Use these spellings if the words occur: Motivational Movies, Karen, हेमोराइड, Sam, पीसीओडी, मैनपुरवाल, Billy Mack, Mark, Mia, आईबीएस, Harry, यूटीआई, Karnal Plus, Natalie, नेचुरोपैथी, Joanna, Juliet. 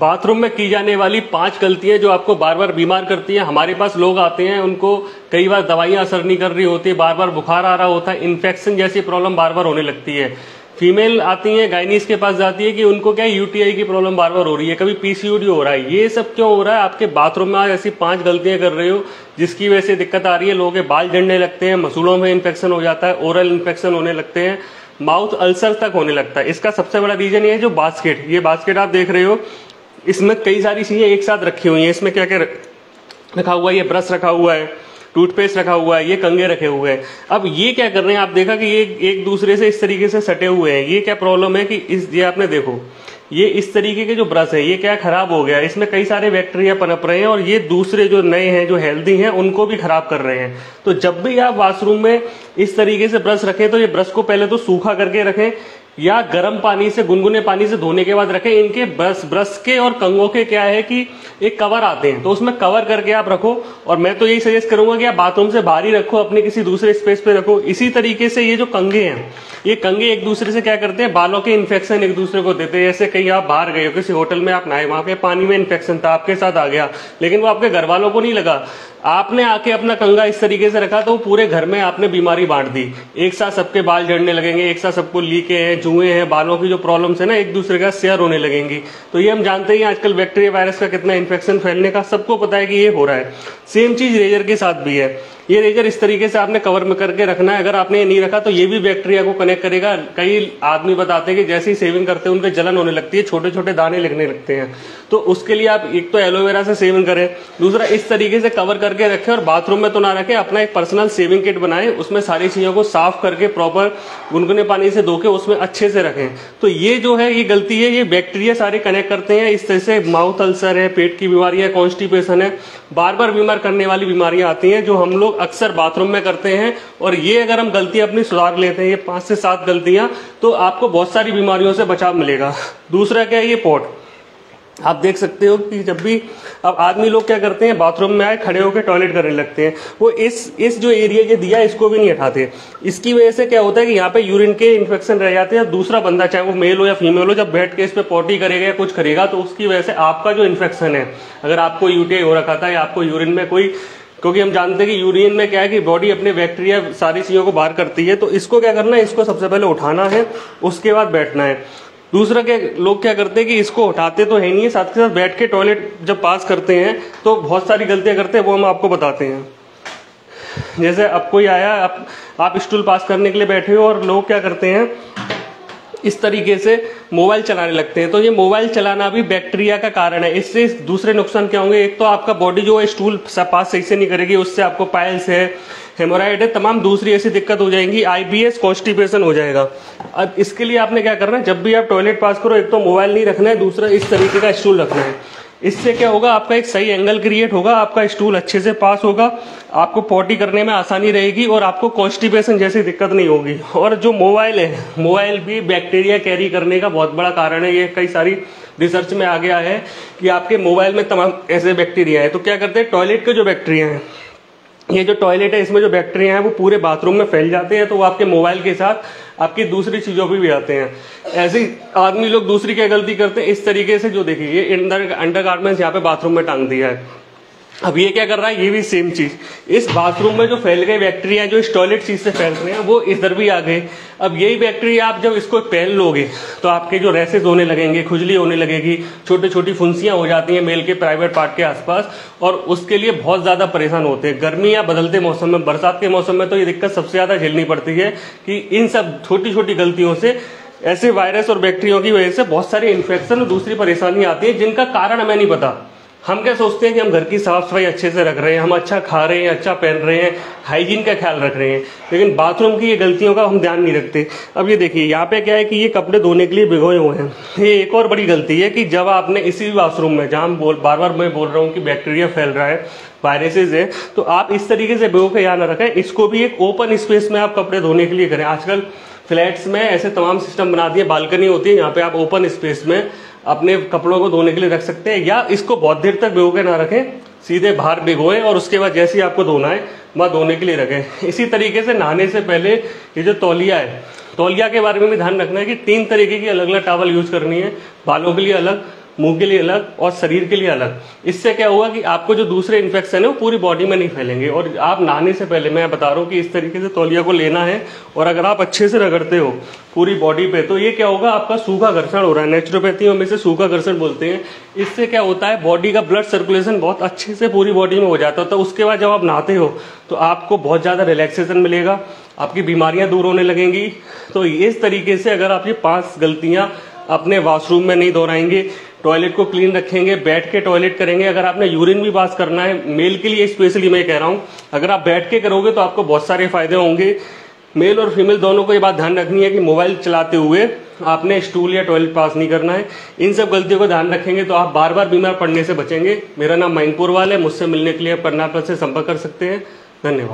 Bathroom में की जाने वाली 5 गलतियां जो आपको बार बार बीमार करती हैं। हमारे पास लोग आते हैं, उनको कई बार दवाइयां असर नहीं कर रही होती, बार बार बुखार आ रहा होता है, इन्फेक्शन जैसी प्रॉब्लम बार बार होने लगती है। फीमेल आती हैं, गायनीज के पास जाती है कि उनको क्या यूटीआई की प्रॉब्लम बार बार हो रही है, कभी पीसीओडी हो रहा है। ये सब क्यों हो रहा है? आपके बाथरूम में आज ऐसी 5 गलतियां कर रहे हो जिसकी वजह से दिक्कत आ रही है। लोगों के बाल झड़ने लगते हैं, मसूड़ों में इन्फेक्शन हो जाता है, ओरल इन्फेक्शन होने लगते हैं, माउथ अल्सर तक होने लगता है। इसका सबसे बड़ा रीजन ये है जो बास्केट, ये बास्केट आप देख रहे हो, इसमें कई सारी चीजें एक साथ रखी हुई हैं। इसमें क्या क्या रखा हुआ है? ये ब्रश रखा हुआ है, टूथपेस्ट रखा हुआ है, ये कंघे रखे हुए हैं। अब ये क्या कर रहे हैं? आप देखा कि ये एक दूसरे से इस तरीके से सटे हुए हैं। ये क्या प्रॉब्लम है कि ये आपने देखो, ये इस तरीके के जो ब्रश है ये क्या खराब हो गया, इसमें कई सारे बैक्टीरिया पनप रहे हैं और ये दूसरे जो नए हैं जो हेल्दी हैं उनको भी खराब कर रहे हैं। तो जब भी आप वॉशरूम में इस तरीके से ब्रश रखें तो ये ब्रश को पहले तो सूखा करके रखें या गर्म पानी से, गुनगुने पानी से धोने के बाद रखें। इनके ब्रश के और कंघों के क्या है कि एक कवर आते हैं, तो उसमें कवर करके आप रखो। और मैं तो यही सजेस्ट करूंगा कि आप बाथरूम से बाहर ही रखो, अपने किसी दूसरे स्पेस पे रखो। इसी तरीके से ये जो कंघे हैं, ये कंघे एक दूसरे से क्या करते हैं, बालों के इन्फेक्शन एक दूसरे को देते हैं। जैसे कहीं आप बाहर गए हो, किसी होटल में आप नहाए, वहां पे पानी में इन्फेक्शन था, आपके साथ आ गया, लेकिन वो आपके घर वालों को नहीं लगा, आपने आके अपना कंघा इस तरीके से रखा तो वो पूरे घर में आपने बीमारी बांट दी। एक साथ सबके बाल झड़ने लगेंगे, एक साथ सबको लीके हैं, जुए हैं, बालों की जो प्रॉब्लम्स है ना एक दूसरे का शेयर होने लगेंगी। तो ये हम जानते हैं आजकल बैक्टीरिया वायरस का कितना इन्फेक्शन फैलने का सबको पता है कि ये हो रहा है। सेम चीज रेजर के साथ भी है। ये रेजर इस तरीके से आपने कवर में करके रखना है, अगर आपने ये नहीं रखा तो ये भी बैक्टीरिया को कनेक्ट करेगा। कई आदमी बताते हैं कि जैसे ही सेविंग करते हैं उनके जलन होने लगती है, छोटे छोटे दाने लगने लगते हैं। तो उसके लिए आप एक तो एलोवेरा से सेविंग करें, दूसरा इस तरीके से कवर करके रखें और बाथरूम में तो ना रखें, अपना एक पर्सनल सेविंग किट बनाएं, उसमें सारी चीजों को साफ करके प्रॉपर गुनगुने पानी से धो के उसमें अच्छे से रखें। तो ये जो है ये गलती है, ये बैक्टीरिया सारे कनेक्ट करते हैं। इस तरह से माउथ अल्सर है, पेट की बीमारी है, कॉन्स्टिपेशन है, बार बार बीमार करने वाली बीमारियां आती हैं जो हम लोग अक्सर बाथरूम में करते हैं। और ये अगर हम गलतियां अपनी सुधार लेते हैं, ये 5 से 7 गलतियां, तो आपको बहुत सारी बीमारियों से बचाव मिलेगा। दूसरा क्या है, ये पॉट आप देख सकते हो कि जब भी अब आदमी लोग क्या करते हैं, बाथरूम में आए खड़े होकर टॉयलेट करने लगते हैं, वो इस जो एरिया ये दिया इसको भी नहीं हटाते। इसकी वजह से क्या होता है कि यहाँ पे यूरिन के इन्फेक्शन रह जाते हैं। दूसरा बंदा चाहे वो मेल हो या फीमेल हो, जब बैठ के इस पे पॉटी करेगा या कुछ करेगा तो उसकी वजह से आपका जो इन्फेक्शन है, अगर आपको यूटीआई हो रखा था या आपको यूरिन में कोई, क्योंकि हम जानते हैं कि यूरिन में क्या है कि बॉडी अपने बैक्टीरिया सारी चीज़ों को बाहर करती है, तो इसको क्या करना है, इसको सबसे पहले उठाना है, उसके बाद बैठना है। दूसरा क्या लोग क्या करते हैं कि इसको हटाते तो है नहीं है, साथ के साथ बैठ के टॉयलेट जब पास करते हैं तो बहुत सारी गलतियां करते हैं, वो हम आपको बताते हैं। जैसे अब कोई आया, आप स्टूल पास करने के लिए बैठे हो और लोग क्या करते हैं, इस तरीके से मोबाइल चलाने लगते हैं। तो ये मोबाइल चलाना भी बैक्टीरिया का कारण है। इससे दूसरे नुकसान क्या होंगे, एक तो आपका बॉडी जो है स्टूल पास सही से नहीं करेगी, उससे आपको पाइल्स है, हेमोराइड है, तमाम दूसरी ऐसी दिक्कत हो जाएंगी, आईबीएस, कॉन्स्टिपेशन हो जाएगा। अब इसके लिए आपने क्या करना है, जब भी आप टॉयलेट पास करो एक तो मोबाइल नहीं रखना है, दूसरा इस तरीके का स्टूल रखना है। इससे क्या होगा, आपका एक सही एंगल क्रिएट होगा, आपका स्टूल अच्छे से पास होगा, आपको पॉटी करने में आसानी रहेगी और आपको कॉन्स्टिपेशन जैसी दिक्कत नहीं होगी। और जो मोबाइल है, मोबाइल भी बैक्टीरिया कैरी करने का बहुत बड़ा कारण है। ये कई सारी रिसर्च में आ गया है कि आपके मोबाइल में तमाम ऐसे बैक्टीरिया है। तो क्या करते हैं, टॉयलेट के जो बैक्टीरिया हैं, ये जो टॉयलेट है इसमें जो बैक्टीरिया है वो पूरे बाथरूम में फैल जाते हैं, तो वो आपके मोबाइल के साथ आपकी दूसरी चीजों पर भी आते हैं। ऐसे आदमी लोग दूसरी क्या गलती करते हैं, इस तरीके से जो देखिए ये अंडरगारमेंट्स यहाँ पे बाथरूम में टांग दिया है। अब ये क्या कर रहा है, ये भी सेम चीज, इस बाथरूम में जो फैल गए बैक्टीरिया जो इस टॉयलेट चीज से फैल रहे हैं वो इधर भी आ गए। अब यही बैक्टीरिया आप जब इसको पहन लोगे तो आपके जो रैसेज होने लगेंगे, खुजली होने लगेगी, छोटी छोटी फुंसियां हो जाती हैं मेल के प्राइवेट पार्ट के आसपास, और उसके लिए बहुत ज्यादा परेशान होते हैं। गर्मी या बदलते मौसम में, बरसात के मौसम में तो ये दिक्कत सबसे ज्यादा झेलनी पड़ती है कि इन सब छोटी छोटी गलतियों से ऐसे वायरस और बैक्टीरिया की वजह से बहुत सारे इन्फेक्शन और दूसरी परेशानियां आती है जिनका कारण हमें नहीं पता। हम क्या सोचते हैं कि हम घर की साफ सफाई अच्छे से रख रहे हैं, हम अच्छा खा रहे हैं, अच्छा पहन रहे हैं, हाइजीन का ख्याल रख रहे हैं, लेकिन बाथरूम की ये गलतियों का हम ध्यान नहीं रखते। अब ये देखिए यहाँ पे क्या है कि ये कपड़े धोने के लिए भिगोए हुए हैं। ये एक और बड़ी गलती है कि जब आपने इसी बाथरूम में, जहाँ हम बार बार मैं बोल रहा हूँ कि बैक्टीरिया फैल रहा है, वायरसेज है, तो आप इस तरीके से भिगो के यहाँ ना रखें, इसको भी एक ओपन स्पेस में आप कपड़े धोने के लिए करें। आजकल फ्लैट्स में ऐसे तमाम सिस्टम बना दिए, बालकनी होती है, यहाँ पे आप ओपन स्पेस में अपने कपड़ों को धोने के लिए रख सकते हैं, या इसको बहुत देर तक भिगो के ना रखें, सीधे बाहर भिगोएं और उसके बाद जैसे ही आपको धोना है वहाँ धोने के लिए रखें। इसी तरीके से नहाने से पहले ये जो तौलिया है, तौलिया के बारे में भी ध्यान रखना है कि 3 तरीके की अलग अलग टॉवल यूज करनी है, बालों के लिए अलग, मुंह के लिए अलग और शरीर के लिए अलग। इससे क्या हुआ कि आपको जो दूसरे इन्फेक्शन है वो पूरी बॉडी में नहीं फैलेंगे। और आप नहाने से पहले, मैं बता रहा हूँ कि इस तरीके से तौलिया को लेना है और अगर आप अच्छे से रगड़ते हो पूरी बॉडी पे तो ये क्या होगा, आपका सूखा घर्षण हो रहा है। नेचुरोपैथी में इसे सूखा घर्षण बोलते हैं। इससे क्या होता है, बॉडी का ब्लड सर्कुलेशन बहुत अच्छे से पूरी बॉडी में हो जाता है। तो उसके बाद जब आप नहाते हो तो आपको बहुत ज़्यादा रिलैक्सेशन मिलेगा, आपकी बीमारियाँ दूर होने लगेंगी। तो इस तरीके से अगर आप ये 5 गलतियाँ अपने वॉशरूम में नहीं दोहराएंगे, टॉयलेट को क्लीन रखेंगे, बैठ के टॉयलेट करेंगे, अगर आपने यूरिन भी पास करना है, मेल के लिए स्पेशली मैं कह रहा हूँ, अगर आप बैठ के करोगे तो आपको बहुत सारे फायदे होंगे। मेल और फीमेल दोनों को ये बात ध्यान रखनी है कि मोबाइल चलाते हुए आपने स्टूल या टॉयलेट पास नहीं करना है। इन सब गलतियों को ध्यान रखेंगे तो आप बार बार बीमार पड़ने से बचेंगे। मेरा नाम मैनपुरवाल है, मुझसे मिलने के लिए कर्नल प्लस से संपर्क कर सकते हैं। धन्यवाद।